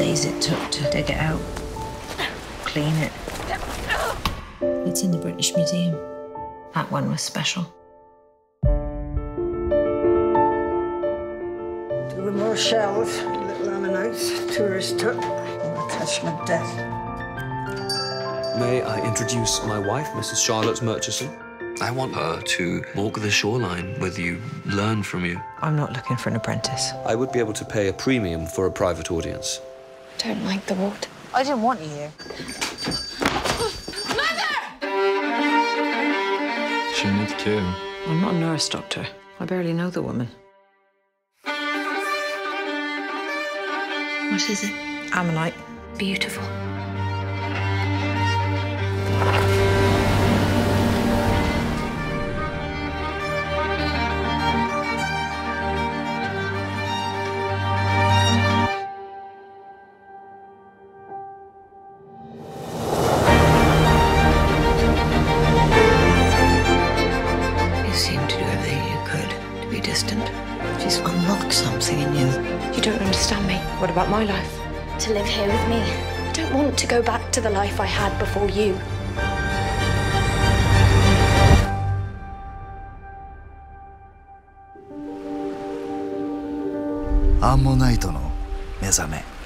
days it took to dig it out, clean it. It's in the British Museum. That one was special. There were more shells, little ammonites, tourists took on attachment death. May I introduce my wife, Mrs. Charlotte Murchison? I want her to walk the shoreline with you, learn from you. I'm not looking for an apprentice. I would be able to pay a premium for a private audience. I don't like the water. I didn't want you here. Mother! She needs care. I'm not a nurse, doctor. I barely know the woman. What is it? Ammonite. Beautiful. She's unlocked something in you. You don't understand me. What about my life? To live here with me. I don't want to go back to the life I had before you. Ammonite no mezame.